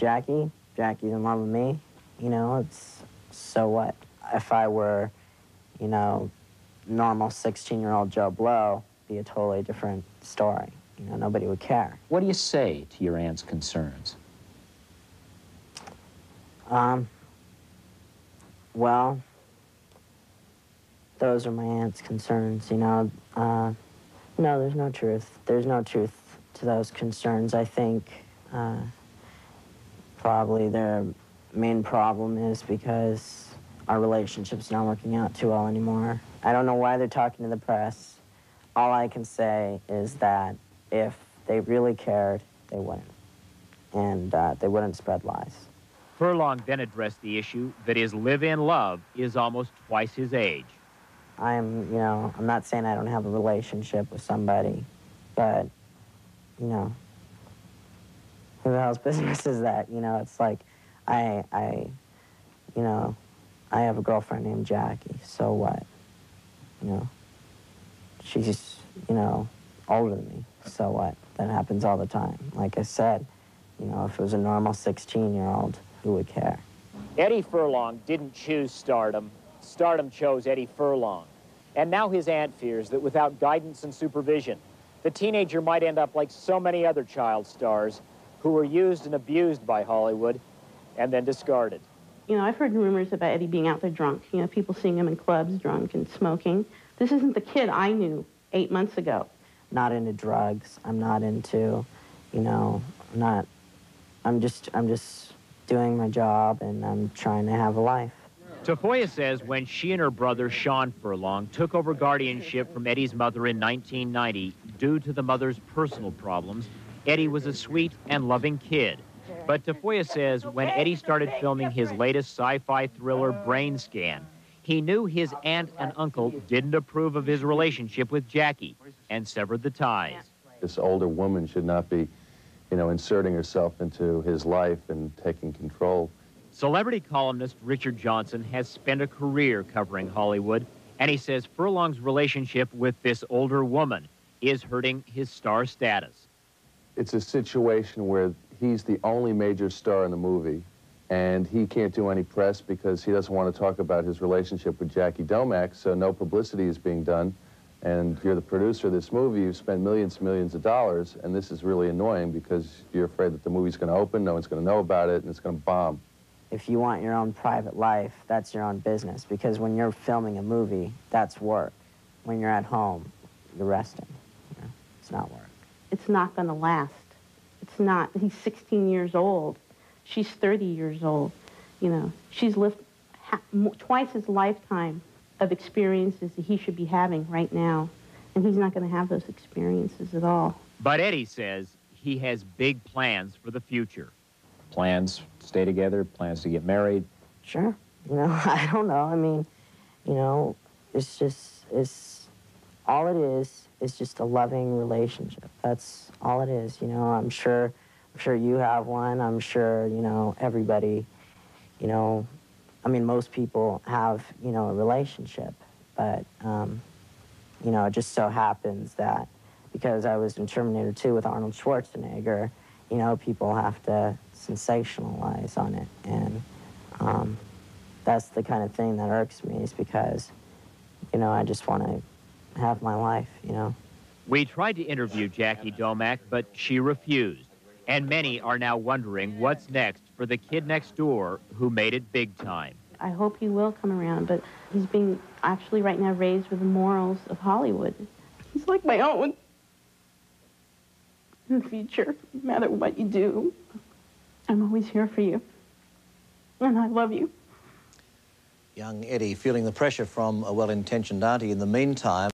Jackie. Jackie's in love with me. You know, it's so what? If I were, you know, normal 16-year-old Joe Blow, it'd be a totally different story. You know, nobody would care. What do you say to your aunt's concerns? Well, those are my aunt's concerns, you know. No, there's no truth. There's no truth to those concerns. I think probably their main problem is because our relationship's not working out too well anymore. I don't know why they're talking to the press. All I can say is that if they really cared, they wouldn't. And they wouldn't spread lies. Furlong then addressed the issue that his live-in love is almost twice his age. You know, I'm not saying I don't have a relationship with somebody, but, you know, who the hell's business is that? You know, it's like, you know, I have a girlfriend named Jackie, so what? You know, she's, you know, older than me, so what? That happens all the time. Like I said, you know, if it was a normal 16-year-old, who would care? Eddie Furlong didn't choose stardom. Stardom chose Eddie Furlong. And now his aunt fears that without guidance and supervision, the teenager might end up like so many other child stars who were used and abused by Hollywood and then discarded. You know, I've heard rumors about Eddie being out there drunk. You know, people seeing him in clubs drunk and smoking. This isn't the kid I knew 8 months ago. Not into drugs. I'm not into, you know, I'm just doing my job and I'm trying to have a life. Tafoya says when she and her brother, Sean Furlong, took over guardianship from Eddie's mother in 1990, due to the mother's personal problems, Eddie was a sweet and loving kid. But Tafoya says when Eddie started filming his latest sci-fi thriller, Brain Scan, he knew his aunt and uncle didn't approve of his relationship with Jackie and severed the ties. This older woman should not be, you know, inserting herself into his life and taking control. Celebrity columnist Richard Johnson has spent a career covering Hollywood, and he says Furlong's relationship with this older woman is hurting his star status. It's a situation where he's the only major star in the movie, and he can't do any press because he doesn't want to talk about his relationship with Jackie Domac, so no publicity is being done. And you're the producer of this movie, you've spent millions and millions of dollars, and this is really annoying because you're afraid that the movie's going to open, no one's going to know about it, and it's going to bomb. If you want your own private life, that's your own business, because when you're filming a movie, that's work. When you're at home, you're resting. You know, it's not work. It's not going to last. It's not. He's 16 years old. She's 30 years old. You know, she's lived twice his lifetime of experiences that he should be having right now, and he's not going to have those experiences at all. But Eddie says he has big plans for the future. Plans to stay together, plans to get married. Sure. You know, I don't know. I mean, you know, it's just, all it is just a loving relationship. That's all it is, you know. I'm sure you have one. I'm sure, you know, everybody, you know, I mean, most people have, you know, a relationship. But, you know, it just so happens that because I was in Terminator 2 with Arnold Schwarzenegger, you know, people have to sensationalize on it, and that's the kind of thing that irks me, is because, you know, I just want to have my life, you know. We tried to interview Jackie Domac, but she refused, and many are now wondering what's next for the kid next door who made it big time. I hope he will come around, but he's being actually right now raised with the morals of Hollywood. He's like my own. In the future, no matter what you do, I'm always here for you, and I love you. Young Eddie feeling the pressure from a well-intentioned auntie in the meantime.